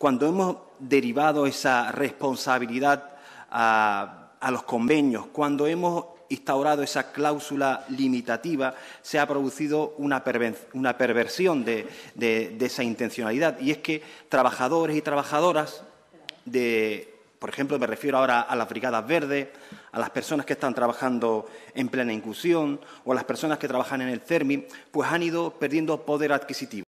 Cuando hemos derivado esa responsabilidad a los convenios, cuando hemos instaurado esa cláusula limitativa, se ha producido una perversión de esa intencionalidad. Y es que trabajadores y trabajadoras de, por ejemplo, me refiero ahora a las brigadas verdes, a las personas que están trabajando en plena inclusión o a las personas que trabajan en el CERMI, pues han ido perdiendo poder adquisitivo.